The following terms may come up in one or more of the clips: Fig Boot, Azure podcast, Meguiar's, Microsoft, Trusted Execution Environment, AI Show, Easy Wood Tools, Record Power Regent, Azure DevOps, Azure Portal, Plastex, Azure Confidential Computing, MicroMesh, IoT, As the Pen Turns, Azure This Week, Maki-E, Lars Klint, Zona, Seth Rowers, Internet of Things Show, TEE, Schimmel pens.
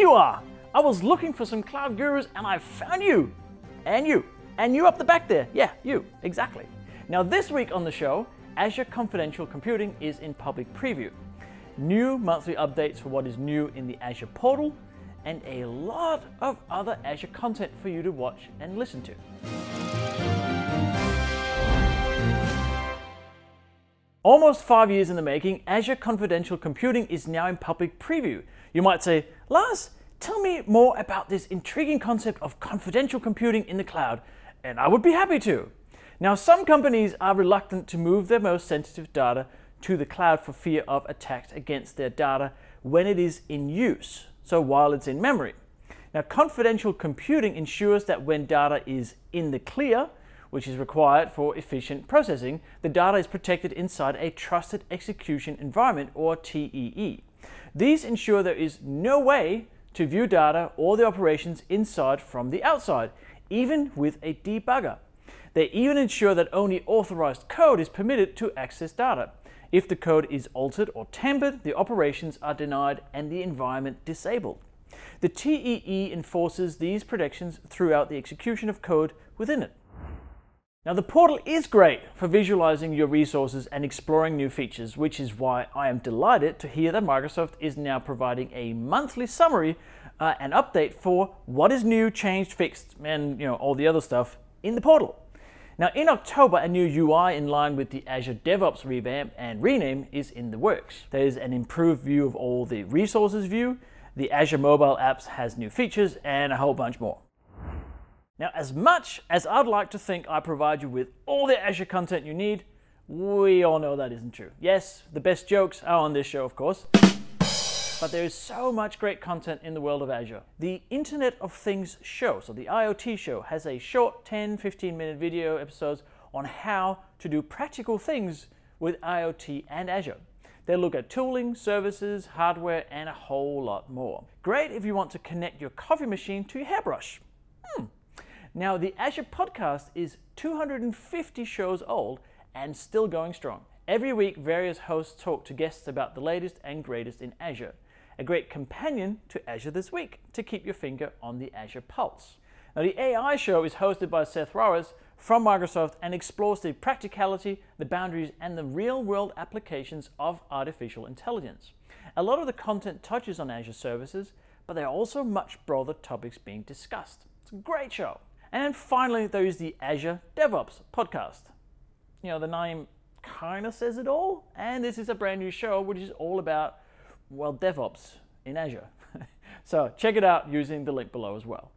you are. I was looking for some cloud gurus and I found you. And you. And you up the back there. Yeah, you. Exactly. Now this week on the show, Azure Confidential Computing is in public preview. New monthly updates for what is new in the Azure Portal, and a lot of other Azure content for you to watch and listen to. Almost 5 years in the making, Azure Confidential Computing is now in public preview. You might say, Lars, tell me more about this intriguing concept of confidential computing in the cloud, and I would be happy to. Now, some companies are reluctant to move their most sensitive data to the cloud for fear of attacks against their data when it is in use, so while it's in memory. Now, confidential computing ensures that when data is in the clear, which is required for efficient processing, the data is protected inside a Trusted Execution Environment, or TEE. These ensure there is no way to view data or the operations inside from the outside, even with a debugger. They even ensure that only authorized code is permitted to access data. If the code is altered or tampered, the operations are denied and the environment disabled. The TEE enforces these protections throughout the execution of code within it. Now, the portal is great for visualizing your resources and exploring new features, which is why I am delighted to hear that Microsoft is now providing a monthly summary and update for what is new, changed, fixed, and all the other stuff in the portal. Now, in October, a new UI in line with the Azure DevOps revamp and rename is in the works. There's an improved view of all the resources view, the Azure mobile apps has new features, and a whole bunch more. Now, as much as I'd like to think I provide you with all the Azure content you need, we all know that isn't true. Yes, the best jokes are on this show, of course, but there is so much great content in the world of Azure. The Internet of Things Show, so the IoT show, has a short 10-15 minute video episodes on how to do practical things with IoT and Azure. They look at tooling, services, hardware, and a whole lot more. Great if you want to connect your coffee machine to your hairbrush. Now, the Azure podcast is 250 shows old and still going strong. Every week, various hosts talk to guests about the latest and greatest in Azure. A great companion to Azure This Week to keep your finger on the Azure pulse. Now, the AI Show is hosted by Seth Rowers from Microsoft and explores the practicality, the boundaries, and the real-world applications of artificial intelligence. A lot of the content touches on Azure services, but there are also much broader topics being discussed. It's a great show. And finally, there is the Azure DevOps podcast. You know, the name kind of says it all. And this is a brand new show, which is all about, well, DevOps in Azure. So check it out using the link below as well.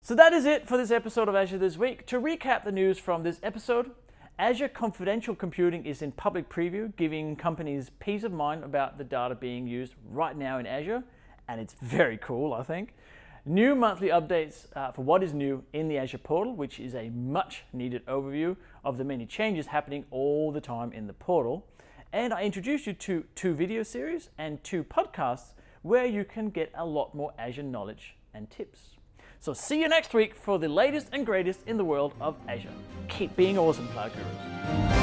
So that is it for this episode of Azure This Week. To recap the news from this episode, Azure Confidential Computing is in public preview, giving companies peace of mind about the data being used right now in Azure. And it's very cool, I think. New monthly updates for what is new in the Azure Portal, which is a much needed overview of the many changes happening all the time in the portal. And I introduced you to 2 video series and 2 podcasts where you can get a lot more Azure knowledge and tips. So see you next week for the latest and greatest in the world of Azure. Keep being awesome, Cloud Gurus.